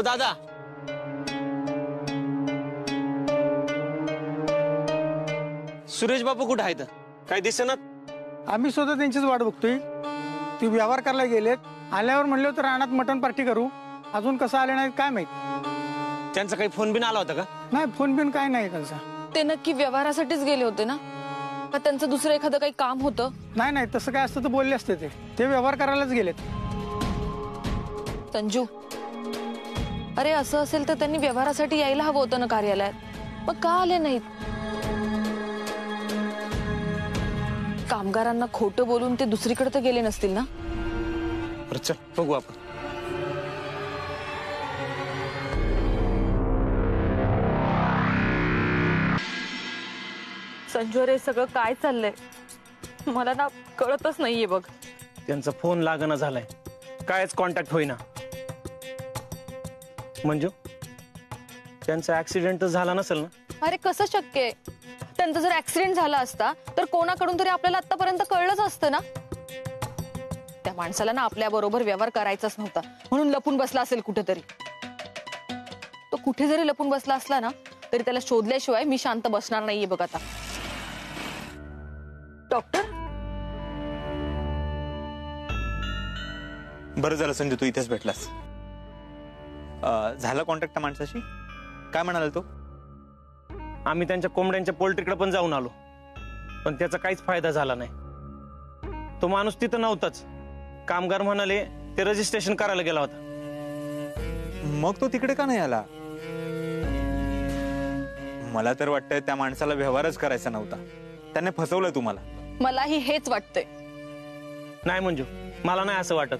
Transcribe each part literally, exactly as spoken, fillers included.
ओ दादा, सुरेश बापू कुठे आहेत? काय दिसेना? आम्ही सुद्धा त्यांचीच वाट बघतोय. ती व्यवहार करायला गेलेत. आल्यावर म्हणले होते रानात मटण पार्टी करू. अजून कसं आले नाही काय माहित. त्यांचा काही फोन बिन आला होता का? नाही, फोन बिन काय नाही त्यांचा. ते नक्की व्यवहारासाठीच गेले होते ना? का त्यांचं दुसरं एखादं काही काम होतं? नाही नाही, तसं काय असतं तर बोलले असते. ते ते व्यवहार करायलाच गेलेत. संजू, अरे असं असेल तर त्यांनी व्यवहारासाठी यायला हवं होतं ना कार्यालयात. मग का आले नाहीत? कामगारांना खोटं बोलून ते दुसरीकडे तर गेले नसतील ना? चल बघू आपण. संजू, अरे सगळं काय चाललंय मला ना कळतच नाहीये बघ. त्यांचा फोन लागना झालाय, कायच कॉन्टॅक्ट होईना. मंजू, त्यांचा ऍक्सिडेंट झाला नसेल ना? अरे कसं शक्य आहे? त्यांचा जर ऍक्सिडेंट झाला असता तर कोणाकडून तरी आपल्याला आतापर्यंत कळलंच असतं ना. त्या माणसाला ना आपल्या बरोबर व्यवहार करायचाच नव्हता म्हणून लपून बसला असेल कुठेतरी. तो कुठे जरी लपून बसला असला ना तरी त्याला शोधल्याशिवाय मी शांत बसणार नाहीये बघ आता. डॉक्टर, बरं झालं संजू तू इथेच भेटलास. झाला कॉन्टॅक्ट त्या माणसाशी? काय म्हणाला तो? आम्ही त्यांच्या कोंबड्यांच्या पोल्ट्रीकडे पण जाऊन आलो, पण त्याचा काहीच फायदा झाला नाही. तो माणूस तिथं नव्हताच. कामगार म्हणाले ते रजिस्ट्रेशन करायला गेला होता. मग तो तिकडे का नाही आला? मला तर वाटतंय त्या माणसाला व्यवहारच करायचा नव्हता. त्याने फसवलं तुम्हाला. मलाही हेच वाटतंय. नाही मंजू, मला नाही असं वाटत.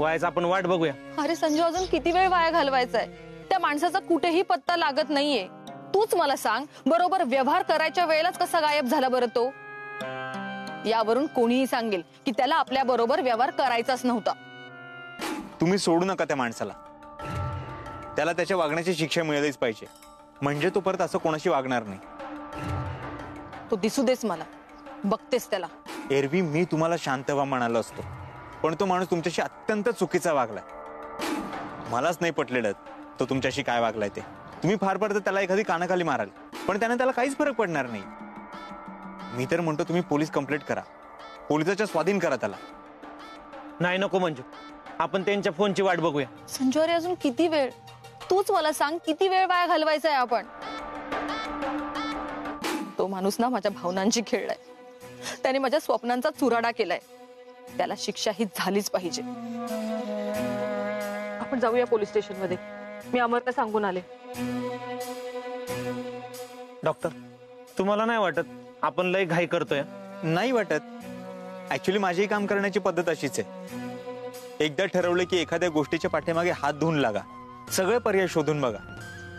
वायच आपण वाट बघूया. अरे संजू, अजून किती वेळ वाया घालवायचाय? त्या माणसाचा कुठेही पत्ता लागत नाहीये. तूच मला सांग, बरोबर व्यवहार करायच्या वेळेलाच कसा गायब झाला बरं तो? यावरून कोणीही सांगेल की त्याला आपल्या बरोबर व्यवहार करायचाच नव्हता. तुम्ही सोडू नका त्या माणसाला. त्याला त्याच्या वागण्याची शिक्षा मिळालीच पाहिजे, म्हणजे तो परत असं कोणाशी वागणार नाही. तो दिसू देस मला, बघतेस त्याला. एरवी मी तुम्हाला शांत व्हा म्हणालो असतो, पण तो माणूस तुमच्याशी अत्यंत चुकीचा वागला. मलाच नाही पटलेलं तो तुमच्याशी काय वागलाय ते. तुम्ही फार फार तर त्याला एखादी कानाखाली माराल, पण त्याने त्याला काहीच फरक पडणार नाही. मी तर म्हणतो तुम्ही पोलीस कंप्लेंट करा, पोलिसाच्या स्वाधीन करा त्याला. नाही नको मंजू, आपण त्यांच्या फोनची वाट बघूया. संजू, अरे अजून किती वेळ? तूच मला सांग, किती वेळ वाया घालवायचा आहे आपण? तो माणूस ना माझ्या भावनांशी खेळलाय. त्याने माझ्या स्वप्नांचा चुराडा केलाय. त्याला शिक्षा ही झालीच पाहिजे. आपण जाऊया पोलीस स्टेशन मध्ये. मी अमरला सांगून आले. डॉक्टर, तुम्हाला नाही वाटत आपण लय घाई करतोय? नाही वाटत. ऍक्च्युली माझी काम करण्याची पद्धत अशीच आहे. एकदा ठरवलं की एखाद्या गोष्टीच्या पाठीमागे हात धुवून लागा. सगळे पर्याय शोधून बघा,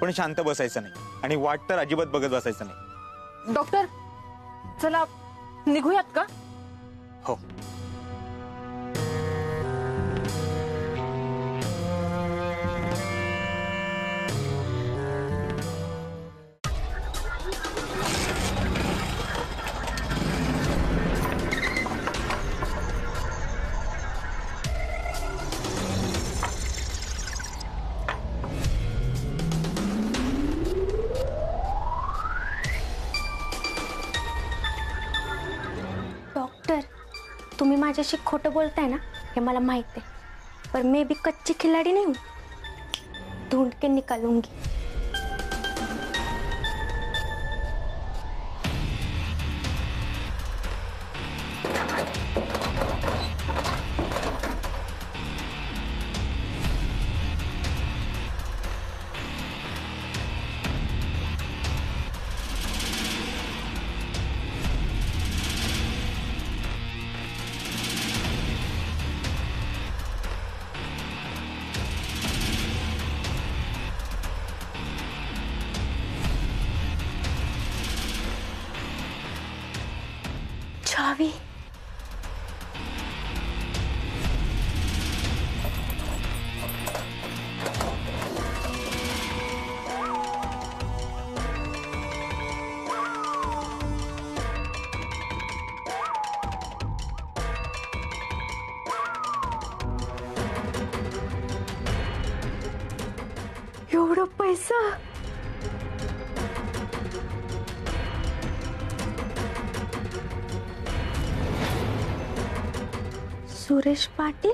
पण शांत बसायचं नाही आणि वाट तर अजिबात बघत बसायचं नाही. डॉक्टर, चला निघूयात का? हो. तुम्ही माझ्याशी खोटं बोलताय ना हे मला माहित आहे, पर मी भी कच्ची खिलाडी नाही हूं. ढूंढ के निकालूंगी. चावी पैसा। सुरेश पाटिल,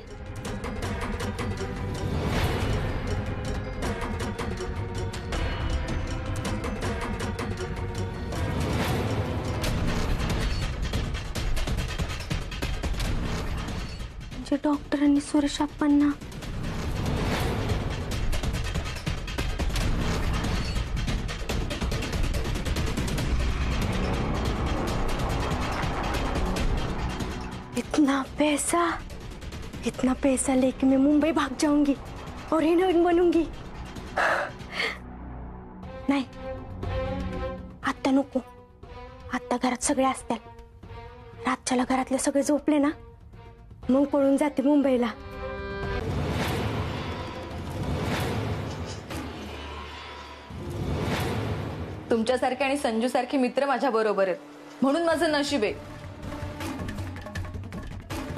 जे डॉक्टरांनी सुरेश अप्पांना इतना पैसा इतना पैसा लेके मैं मुंबई भाग जाऊंगी और हीरोइन बनूंगी। नहीं, आता नको, आता घरात सगळे असतात, रातच्याला घरातले सगळे झोपले ना मग पळून जाते मुंबईला। तुमच्यासारखे आणि संजू सारखे मित्र माझ्या बरोबर आहेत म्हणून माझं नशीब आहे,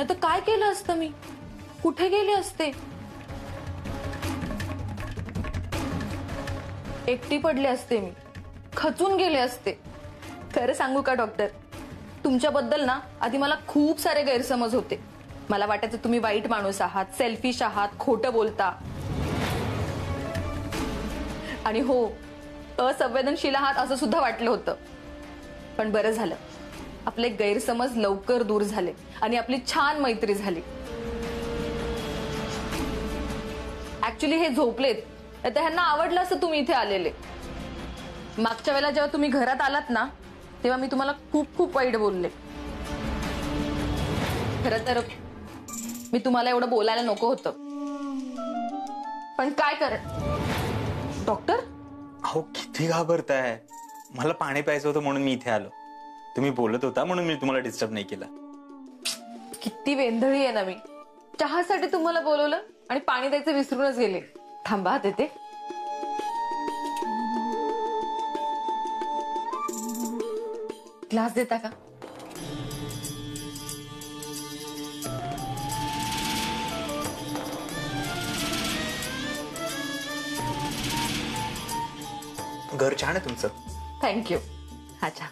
तो काय केलं असतं मी, कुठे गेले असते, एकटी पडले असते मी, खचून गेले असते। खरं सांगू का डॉक्टर, तुमच्याबद्दल ना आधी मला खूप सारे गैरसमज होते, मला वाटायचं तुम्ही वाईट माणूस आहात, सेल्फिश आहात, खोटं बोलता आणि हो असंवेदनशील आहात असं सुद्धा वाटलं होतं। पण बरं झालं आपले गैरसमज लवकर दूर झाले आणि आपली छान मैत्री झाली। ऍक्च्युली हे झोपलेत, आता ह्यांना आवडलं असं तुम्ही इथे आलेले। मागच्या वेळेला जेव्हा तुम्ही घरात आलात ना तेव्हा मी तुम्हाला खूप खूप वाईट बोलले। खरं तर मी तुम्हाला एवढं बोलायला नको होतं, पण काय कर डॉक्टर। अहो किती घाबरताय, मला पाणी प्यायचं होतं म्हणून मी इथे आलो, तुम्ही बोलत होता म्हणून मी तुम्हाला डिस्टर्ब नाही केला। किती वेंधळी आहे ना मी, चहासाठी तुम्हाला बोलवलं आणि पाणी द्यायचं विसरूनच गेले। थांबा देते। ग्लास देता का? घर छान आहे तुमचं। थँक्यू। अच्छा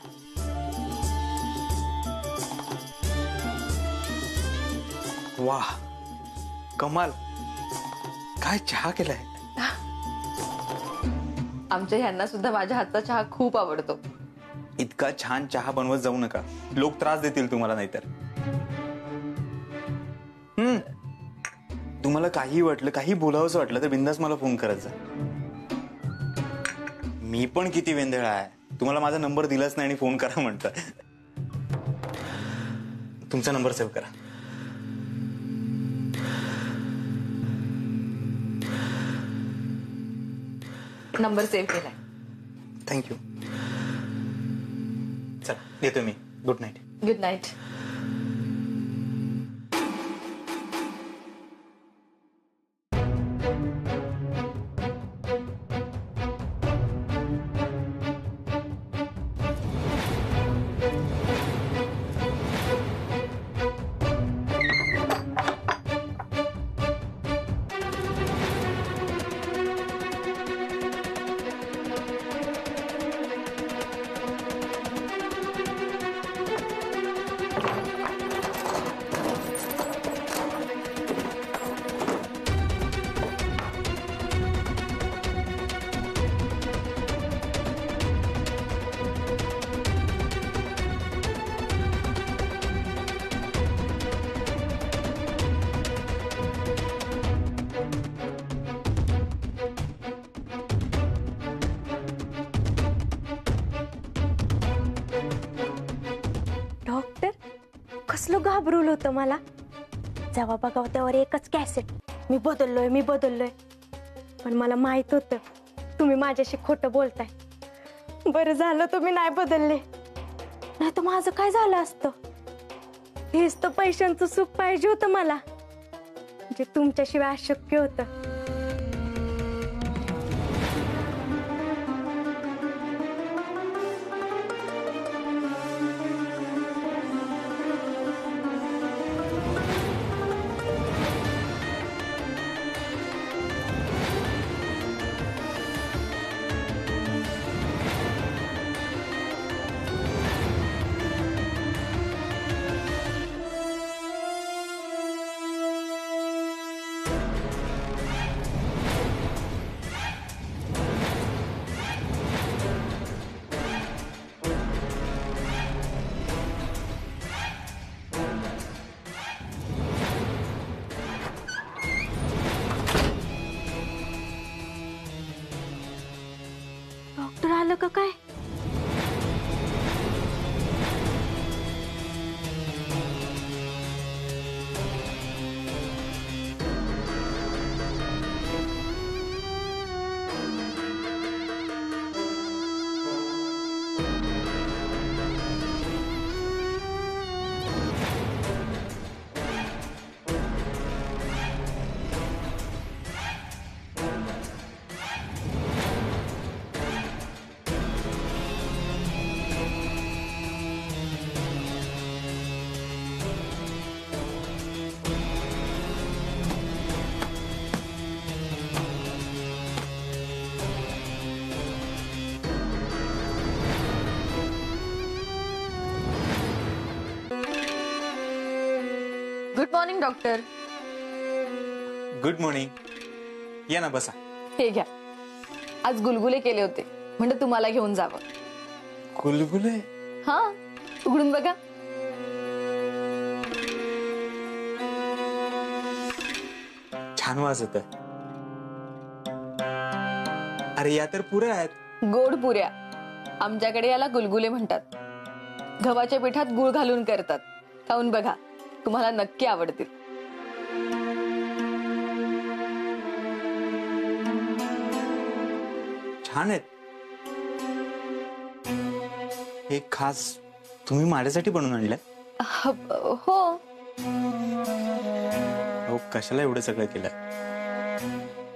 वाह कमाल, काय चहा केलाय। आमच्या ह्यांना सुद्धा माझ्या हातचा चहा खूप आवडतो। इतका छान चहा बनवत जाऊ नका, लोक त्रास देतील तुम्हाला नाहीतर। हम्म तुम्हाला काही वाटलं, काही बोलावंसं वाटलं तर बिंदास मला फोन करत जा। मी पण किती वेंधळा आहे, तुम्हाला माझा नंबर दिलाच नाही आणि फोन करा म्हणता। तुमचा नंबर सेव्ह करा। नंबर सेव्ह केलाय। थँक्यू। चल देतो मी। Good night. Good night. कसलो घाबरवलं होतं मला, जेव्हा बघाव त्यावर एकच कॅसेट, मी बदललोय मी बदललोय। पण मला माहित होतं तुम्ही माझ्याशी खोटं बोलताय, बरं झालं तुम्ही नाही बदलले, नाही तर माझं काय झालं असतं। हेच तर पैशांचं सुख पाहिजे होतं मला, जे तुमच्याशिवाय अशक्य होतं। Good morning doctor. Good morning. या ना बसा. हे घ्या, आज गुलगुले केले होते म्हणजे तुम्हाला घेऊन जावं. गुलगुले? हा, उघडून बघा. छान वास येतोय. अरे या तर पुऱ्या आहेत. गोड पुऱ्या. आमच्याकडे याला गुलगुले म्हणतात. गव्हाच्या पिठात गुळ घालून करतात. खाऊन बघा, तुम्हाला नक्की आवडतील. छान आहेत. हे खास तुम्ही माझ्यासाठी बनवून आणलं? हो. हो, कशाला एवढं सगळं केलं?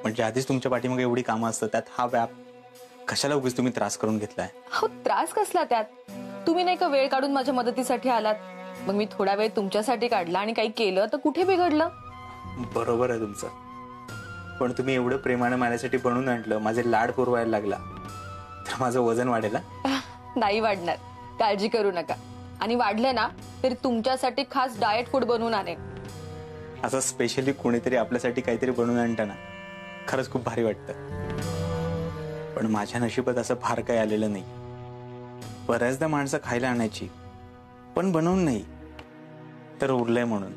म्हणजे आधीच तुमच्या पाठीमागे एवढी कामं असतात, त्यात हा व्याप. कशाला उगीच तुम्ही त्रास करून घेतलाय? हो, त्रास कसला त्यात. तुम्ही नाही का वेळ काढून माझ्या मदतीसाठी आलात, मग मी थोडा वेळ तुमच्यासाठी काढला आणि काही केलं तर कुठे बिघडलं? बरोबर आहे तुमचं, पण तुम्ही एवढं प्रेमाने माझ्यासाठी बनवून आणलं, माझे लाड पुरवायला लागला, तर माझं वजन वाढेल? नाही वाढणार, काळजी करू नका. आणि वाढलं ना तरी तुमच्यासाठी खास डाएट फूड बनवून आणेन. असं स्पेशली कोणीतरी आपल्यासाठी काहीतरी बनवून आणतं ना, खरंच खूप भारी वाटतं. पण माझ्या नशिबात असं फार काही आलेलं नाही. बऱ्याचदा माणसं खायला आणायची, पण बनवून नाही, तर उरलंय म्हणून.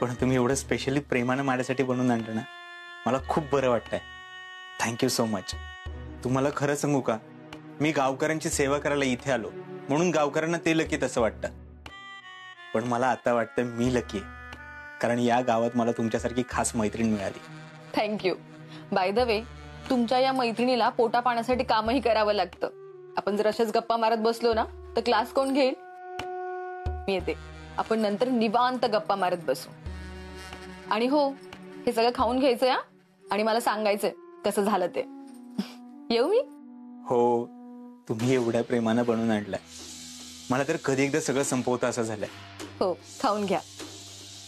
पण तुम्ही एवढं स्पेशली प्रेमाने माझ्यासाठी बनवून आणलं ना, मला खूप बरं वाटतंय. Thank you so much. तुम्हाला खरं सांगू का, मी गावकऱ्यांची सेवा करायला इथे आलो म्हणून गावकऱ्यांना ते लकी तसं वाटतं, पण मला आता वाटतं मी लकी आहे, कारण या गावात मला तुमच्यासारखी खास मैत्रीण मिळाली. थँक्यू. बाय द वे, तुमच्या या मैत्रिणीला पोटा पाण्यासाठी कामही करावं लागतं. आपण जर अशाच गप्पा मारत बसलो ना तर क्लास कोण घेईल? मी येते, आपण नंतर निवांत गप्पा मारत बसू. आणि हो, हे सगळं खाऊन घ्यायचंय आणि मला सांगायचंय कसं झालं ते. येऊ मी? हो, तुम्ही एवढ्या प्रेमानं बनवून आणलाय, मला तर कधी एकदा सगळं संपवतं असं झालंय. हो, खाऊन घ्या.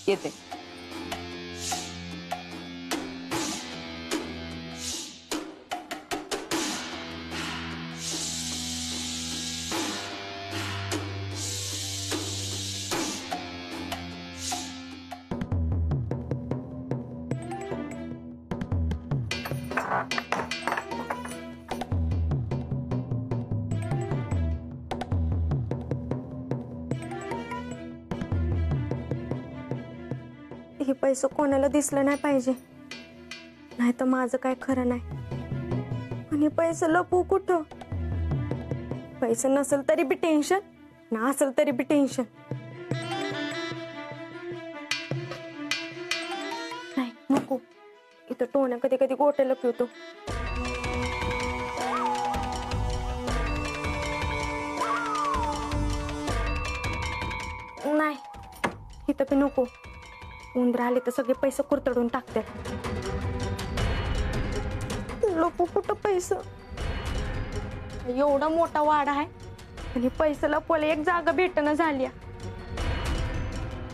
येते. हे पैसे कोणाला दिसलं नाही पाहिजे, नाही तर माझं काय खरं नाही. आणि पैसे लपू कुठं? पैसे नसेल तरी बी टेन्शन, ना असेल तरी बी टेन्शन. नाही नको, इथं टोण्या कधी कधी गोट्याला पिवतो. नाही, इथं पण नको, उंदरा आले तर सगळे पैसे कुरतडून टाकतात. लोक कुठं पैसे? एवढा मोठा वाडा आहे आणि पैसे लपवायला एक जागा भेटणं झाली.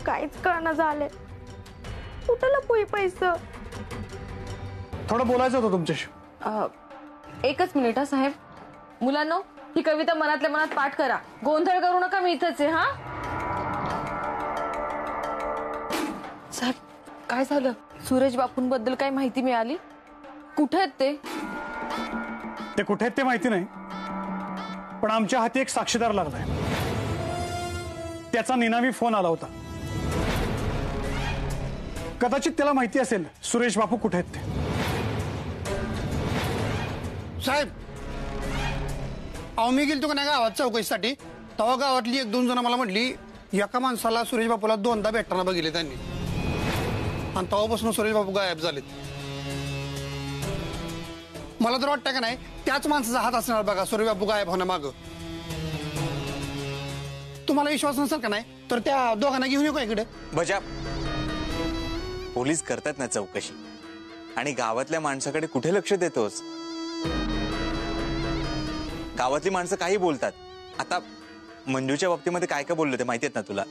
काहीच कळणं झालंय, कुठं लपवू पैसे? थोडं बोलायचं होतं तुमच्याशी. एकच मिनिट साहेब. मुलांनो, ही कविता मनातल्या मनात पाठ करा, गोंधळ करू नका. मी इथंच आहे. हा साहेब, काय झालं? सूरज बापूंबद्दल काय माहिती मिळाली? कुठे आहेत ते? ते कुठे आहेत ते माहिती नाही, पण आमच्या हाती एक साक्षीदार लागलाय. त्याचा निनावी फोन आला होता. कदाचित त्याला माहिती असेल सुरेश बापू कुठे आहेत ते. साहेब, अहो मी गेलो का गावात चौकशीसाठी, तेव्हा गावातली एक दोन जण मला म्हटली एका माणसाला सुरेश बापूला दोनदा भेटताना बघितले त्यांनी, आणि तेव्हापासून सुरेश बापू गायब झालेत. मला तर वाटतं का नाही त्याच माणसाचा हात असणार बघा सुरेश बापू गायब होण्यामागं. तुम्हाला विश्वास नसेल का नाही तर त्या दोघांना घेऊन येऊ का इकडे? बजा, पोलीस करतात ना चौकशी, आणि गावातल्या माणसाकडे कुठे लक्ष देतोस? गावातली माणसं काही बोलतात. आता मंजूच्या बाबतीमध्ये काय काय बोलले ते माहिती आहेत ना तुला?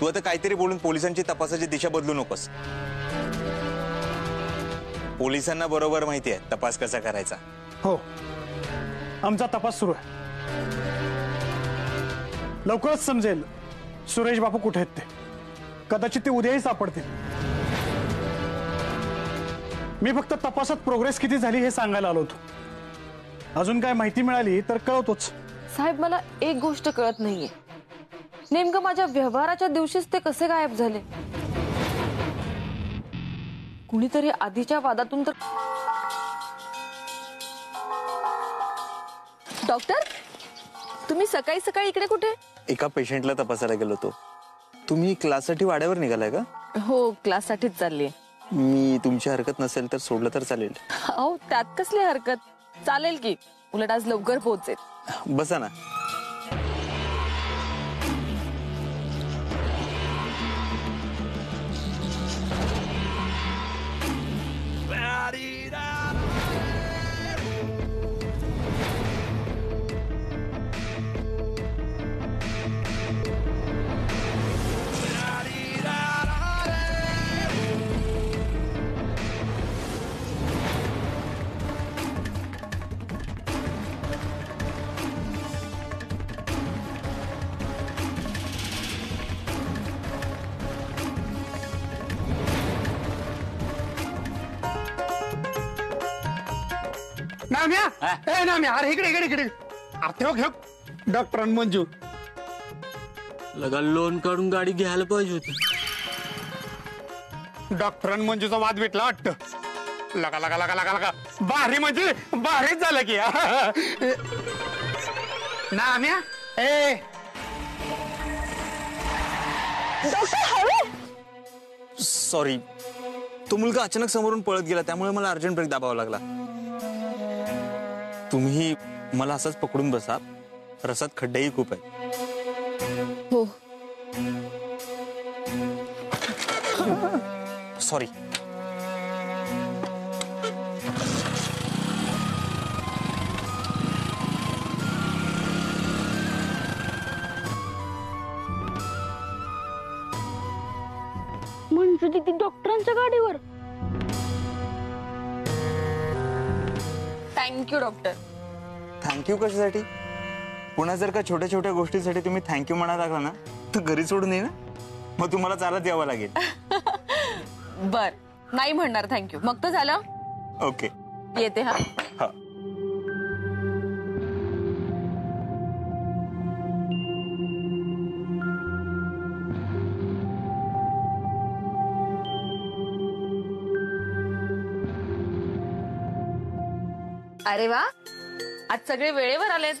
तू आता काहीतरी बोलून पोलिसांची तपासाची दिशा बदलू नकोस. पोलिसांना बरोबर माहिती आहे तपास कसा करायचा. हो, आमचा तपास सुरू आहे. लवकरच समजेल सुरेश बापू कुठे आहेत ते. कदाचित ते उद्याही सापडतील. मी फक्त तपासात प्रोग्रेस किती झाली हे सांगायला आलो होतो. अजून काय माहिती मिळाली तर कळवतोच. साहेब मला एक गोष्ट कळत नाहीये, नेमकं माझ्या व्यवहाराच्या दिवशीच ते कसे गायब झाले? कुणीतरी आधीच्या वादातून तर डॉक्टर तुम्ही सकाळी सकाळी इकडे कुठे? एका पेशंटला तपासायला गेलो होतो. तुम्ही क्लाससाठी वाड्यावर निघालाय का? हो क्लाससाठीच चालली. मी तुमची हरकत नसेल तर सोडलं तर चालेल? अहो त्यात कसली हरकत, चालेल की. उलट आज लवकर पोहोचेल. बसा ना. डॉक्टर मंजू लगा लोन काढून गाडी घ्यायला पाहिजे होती. डॉक्टर मंजूचा वाद भेटला वाटत. लगा लगा लगा लगा लगा भारी म्हणजे भारीच झालं की. नाम्या ए डॉक्टर सॉरी, तो मुलगा अचानक समोरून पळत गेला त्यामुळे मला अर्जंट ब्रेक दाबावा लागला. तुम्ही मला असंच पकडून बसा, रसात खड्डेही खूप आहे. हो सॉरी. म्हणजे ती डॉक्टरांच्या गाडीवर. Thank you doctor. थँक्यू कशासाठी? पुन्हा जर का छोट्या छोट्या गोष्टींसाठी तुम्ही थँक्यू म्हणा लागला ना तर घरी सोडून ये ना, मग तुम्हाला चालत यावं लागेल. बर नाही म्हणणार थँक्यू. मग तर झालं. ओके येते. हा हा अरे वा आज सगळे वेळेवर आलेत.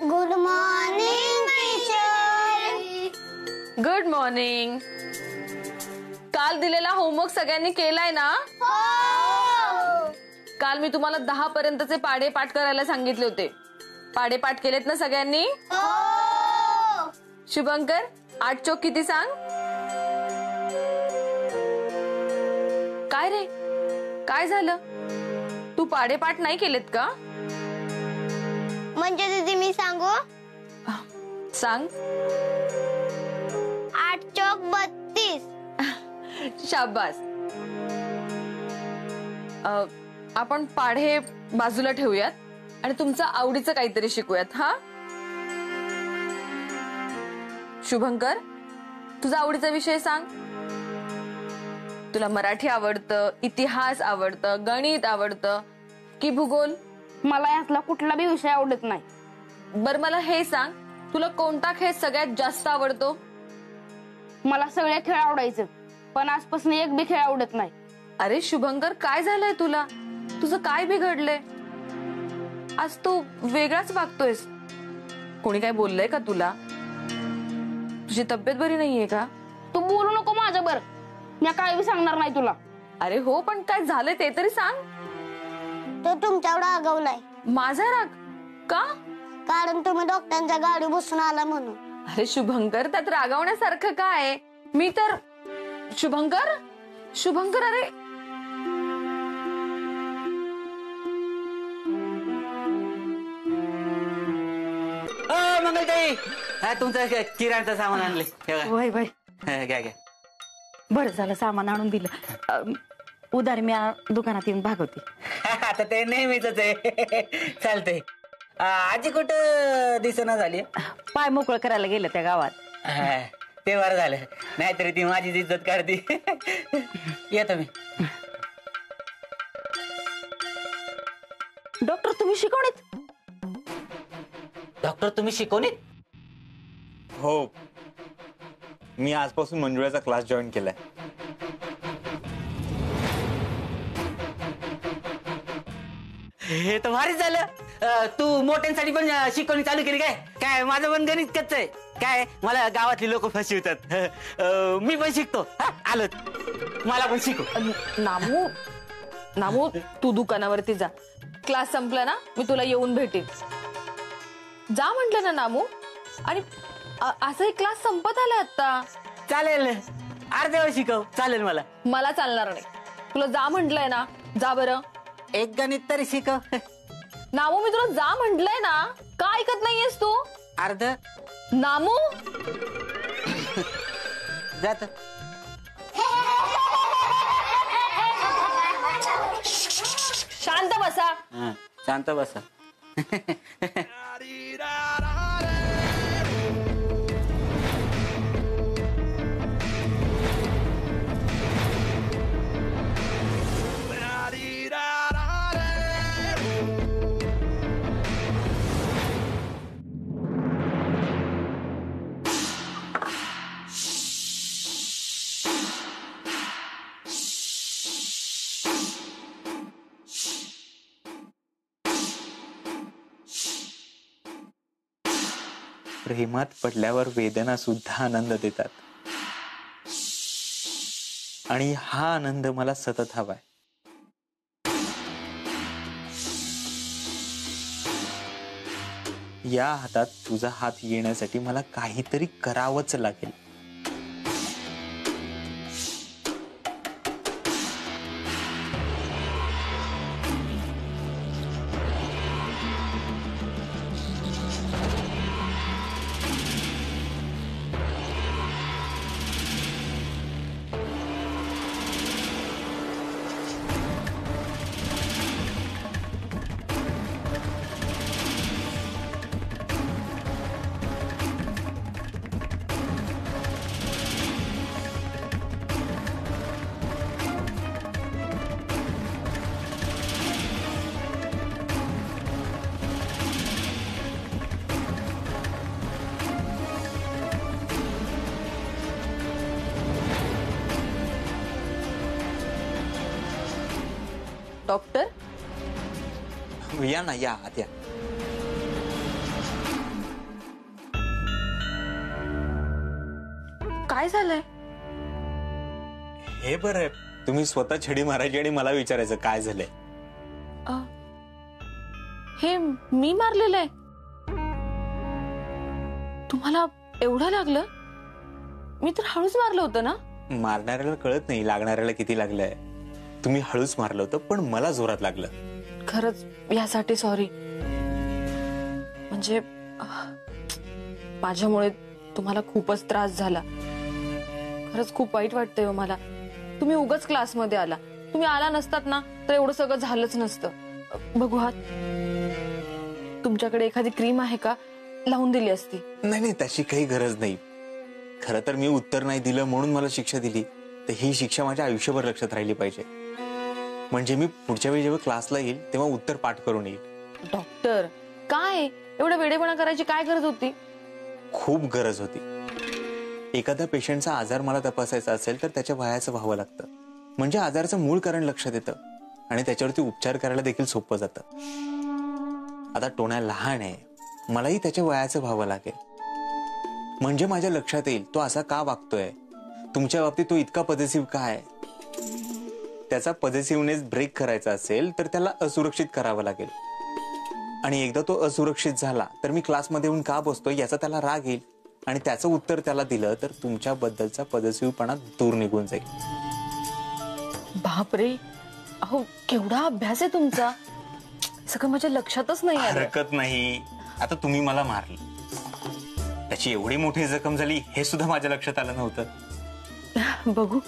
Good morning teacher. Good morning. काल दिलेला होमवर्क सगळ्यांनी केलाय ना? हो. काल मी तुम्हाला दहा पर्यंतचे पाढे पाठ करायला सांगितले होते. पाढे पाठ केलेत ना सगळ्यांनी? हो. शुभंकर आठ चौक किती सांग? काय रे काय झालं? तू पाढे पाठ नाही केलेत का? म्हणजे दीदी मी सांगू? सांग. आठ चौक बत्तीस. शाबास. आपण पाढे बाजूला ठेवूयात आणि तुमचं आवडीचं काहीतरी शिकूयात. हा शुभंकर तुझा आवडीचा विषय सांग. तुला मराठी आवडतं, इतिहास आवडतं, गणित आवडतं की भूगोल? मला यातला कुठला बी विषय आवडत नाही. बर मला हे सांग तुला कोणता खेळ सगळ्यात जास्त आवडतो? मला सगळे खेळ आवडायचं पण आजपासून एक बी खेळ आवडत नाही. अरे शुभंकर काय झालंय तुला? तुझं काय बिघडलंय? आज तू वेगळाच वागतोयस. कोणी काय बोललंय का तुला? तुझी तब्येत बरी नाहीये का? तू बोलू नको माझ्यावर. मी काय बी सांगणार नाही तुला. अरे हो पण काय झालंय ते तरी सांग. तो तुमच्यावर रागवलाय. माझा राग का? कारण तुम्ही डॉक्टरांच्या गाडी बसून आला म्हणून. अरे शुभंकर त्यात रागवण्यासारखं काय? मी तर शुभंकर शुभंकर अरे मंगलताई तुमचं किराणचं सामान आणले. बरं झालं सामान आणून दिलं. उधार मी दुकानात येऊन भागवते. आता ते नेहमीच आहे. चालतंय आजी कुठं दिसना झाली? पाय मोकळ करायला गेलं त्या गावात. ते बरं झालं, नाहीतरी ती माझीच इज्जत काढती. येतो मी. डॉक्टर तुम्ही शिकवणीत? डॉक्टर तुम्ही शिकवणीत? हो, मी आजपासून मंजुळ्याचा क्लास जॉईन केलाय. हे तर भारीच झालं. तू मोठ्यांसाठी पण शिकवणी चालू केली काय? काय माझं पण गणित कच्चं आहे काय, मला गावातली लोक फसवतात. मी पण शिकतो. आलो, मला पण शिकव. नामू नामू तू दुकानावरती जा. क्लास संपला ना मी तुला येऊन भेटेन. जा म्हटलं ना नामू. आणि असाही क्लास संपत आला आता. चालेल, अर्ध्यावर शिकव. चालेल, मला मला चालणार नाही. तुला जा म्हटलंय ना, जा बरं. एक गणित तरी शिकव. नामू मी तुला जा म्हटलंय ना, का ऐकत नाहीयेस तू? अर्ध नामू जात. शांत बसा. शांत बसा. प्रेमात पडल्यावर वेदना सुद्धा आनंद देतात, आणि हा आनंद मला सतत हवाय. या हातात तुझा हात येण्यासाठी मला काहीतरी करावंच लागेल. डॉक्टर या ना, या आत या. काय झालंय? हे बरं आहे, तुम्ही स्वतः छडी मारायची आणि मला विचारायचं काय झालंय. हे मी मारलेलं आहे तुम्हाला? एवढं लागलं? मी तर हळूच मारलं होतं ना. मारणाऱ्याला कळत नाही लागणाऱ्याला किती लागलंय. तुम्ही हळूच मारलं होतं पण मला जोरात लागलं. खरंच यासाठी सॉरी. म्हणजे माझ्यामुळे तुम्हाला खूपच त्रास झाला. खरंच खूप वाईट वाटतंय मला. तुम्ही उगाच क्लासमध्ये आला. तुम्ही आला नसतात ना तर एवढं सगळं झालंच नसतं. बघू हात, तुमच्याकडे एखादी क्रीम आहे का? लावून दिली असती. नाही नाही, तशी काही गरज नाही. खरं तर मी उत्तर नाही दिलं म्हणून मला शिक्षा दिली, तर ही शिक्षा माझ्या आयुष्यभर लक्षात राहिली पाहिजे. म्हणजे मी पुढच्या वेळी जेव्हा क्लासला येईल तेव्हा उत्तर पाठ करून येईल. डॉक्टर काय एवढं वेडेपणा करायची काय गरज होती? खूप गरज होती. एखाद्या पेशंटचा आजार मला तपासायचा असेल तर त्याच्या वयाचं व्हावं लागतं. म्हणजे आजाराचं मूळ कारण लक्षात येतं आणि त्याच्यावरती उपचार करायला देखील सोपं जातं. आता टोण्या लहान आहे, मलाही त्याच्या वयाचं व्हावं लागेल. म्हणजे माझ्या लक्षात येईल तो असा का वागतोय, तुमच्या बाबतीत तो इतका पॉझिटिव्ह काय. त्याचा पॉझिटिव्हनेस ब्रेक करायचा असेल तर त्याला असुरक्षित करावं लागेल. आणि एकदा तो असुरक्षित झाला तर मी क्लासमध्ये येऊन का बसतोय याचा त्याला राग येईल, आणि त्याचं उत्तर त्याला दिलं तर तुमच्याबद्दलचा पॉझिटिव्हपणा दूर निघून जाईल. बापरे, अहो केवढा अभ्यास आहे तुमचा. सगळं माझ्या लक्षातच नाही. हरकत नाही, आता तुम्ही मला मारली त्याची एवढी मोठी जखम झाली हे सुद्धा माझ्या लक्षात आलं नव्हतं. बघू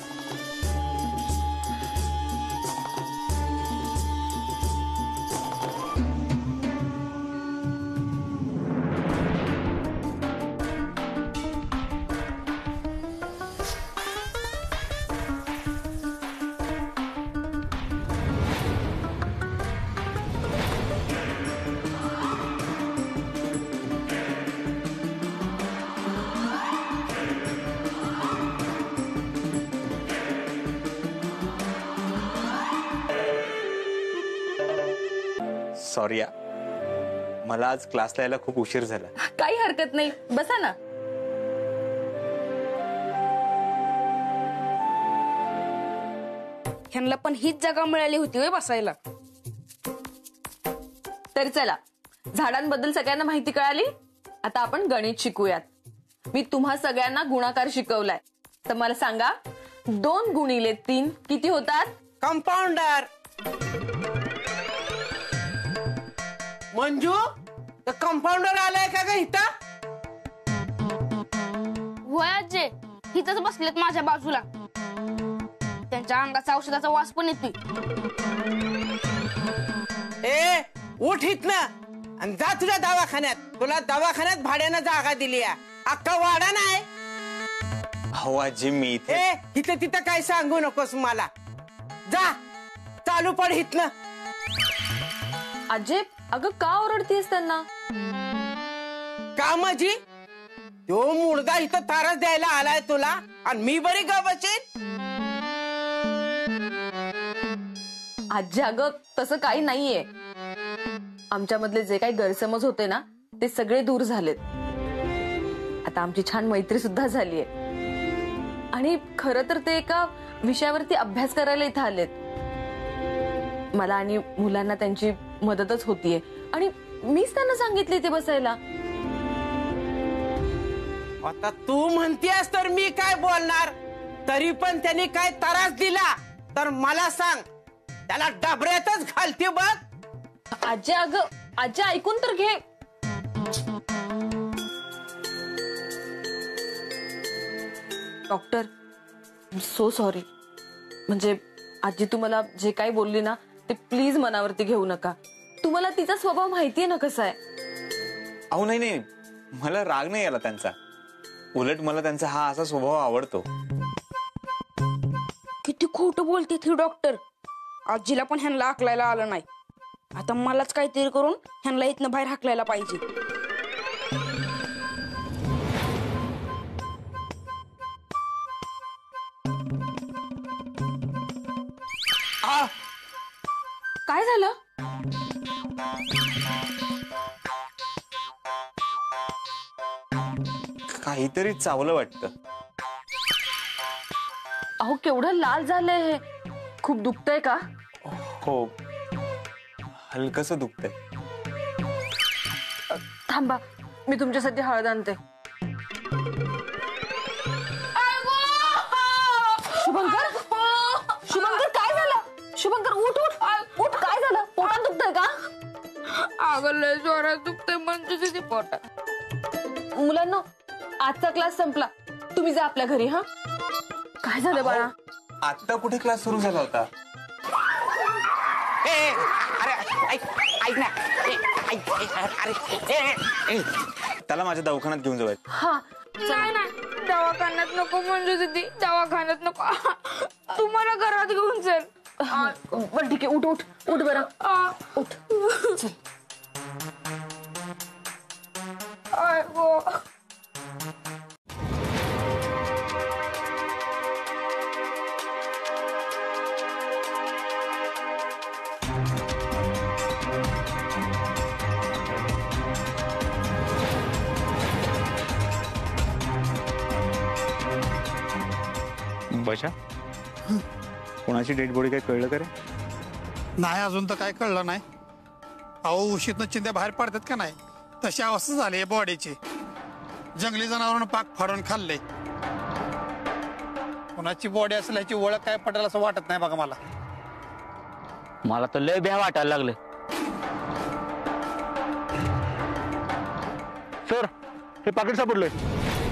सॉरी मला आज क्लासला यायला खूप उशीर झाला। काही हरकत नाही, बसा ना। ह्यांना पण हीच जागा मिळाली होती होय बसायला। तर चला, झाडांबद्दल सगळ्यांना माहिती कळाली। आता आपण गणित शिकूयात। मी तुम्हा सगळ्यांना गुणाकार शिकवलाय, तर मला सांगा दोन गुणिले तीन किती होतात? कंपाउंडर मंजू, कंपाउंडर आलाय का ग इथं? होय आजे, इथंच बसलेत माझ्या बाजूला। त्यांच्या अंगाचा औषधाचा वास पण येतोय। ए उठ इथनं आणि जा तुझ्या दवाखान्यात। तुला दवाखान्यात भाड्यानं जागा दिली आहे, अक्का वाडा नाही। हो आजी, मी इथे इथे तिथं काय सांगू नकोस मला। जा चालू पड इथनं। आजे अगं का ओरडतीस त्यांना? का माझी तो मुलगा इथं तारच द्यायला आलाय तुला, आणि मी बरी ग बसेन? आजी अगं तसं काही नाहीये। आमच्यामधले जे काही गैरसमज होते ना ते सगळे दूर झालेत। आता आमची छान मैत्री सुद्धा झालीय, आणि खर तर ते एका विषयावरती अभ्यास करायला इथं आलेत। मला आणि मुलांना त्यांची मदतच होतीये, आणि मीच त्यांना सांगितले ते बसायला। आता तू म्हणतेस तर मी काय बोलणार? तरी पण त्यांनी काय त्रास दिला तर मला सांग, त्याला डबऱ्यातच घालते बघ। आजी अगं, आजी ऐकून तर घे। डॉक्टर सो सॉरी, म्हणजे आजी तुम्हाला जे काही बोलली ना ते प्लीज मनावरती घेऊ नका। तुम्हाला तिचा स्वभाव माहितीये ना कसा आहे। अहो नाही नाही, मला राग नाही आला त्यांचा। उलट मला त्यांचा हा असा स्वभाव आवडतो। किती खोटं बोलते ती डॉक्टर। आजीला पण ह्यांना हाकलायला आलं नाही। आता मलाच काहीतरी करून ह्यांना इथनं बाहेर हाकलायला पाहिजे। काय झालं? काहीतरी चावलं वाटतं। अहो केवढं लाल झालंय हे, खूप दुखतंय का? हो हलकसं दुखतंय। थांबा मी तुमच्यासाठी हळद आणते। शुभंकर, शुभंकर काय झालं? शुभंकर उठ उठ उठ। काय झालं? पोटात दुखतंय का? अगं लय जोरात दुखतंय म्हणजे पोटात। मुलांना आजचा क्लास संपला, तुम्ही जा आपल्या घरी। हा काय झालं बाळा? आता कुठे क्लास सुरू झाला होता? ए अरे ऐक ना, अरे त्याला माझ्या दवाखान्यात घेऊन जाऊ। हा नाही नाही, दवाखान्यात नको म्हणजे दिदी, दवाखान्यात नको। तुम्हाला घरात घेऊन चल। बरं ठीक आहे, उठ उठ उठ बरं उठ चल। बशा, कोणाची डेड बॉडी काय कळलं का रे? नाही अजून तर काय कळलं नाही। अहो उशीतनं चिंध्या बाहेर पडतात का नाही तशी अवस्था झाली बॉडीची। जंगली जनावरांना पाक फाडून खाल्ले। कोणाची बॉडी असेल ह्याची ओळख काय पटेल असं वाटत नाही बघा मला। मला तर लय भ्या वाटायला लागले। सर हे पाकिट सापडलंय।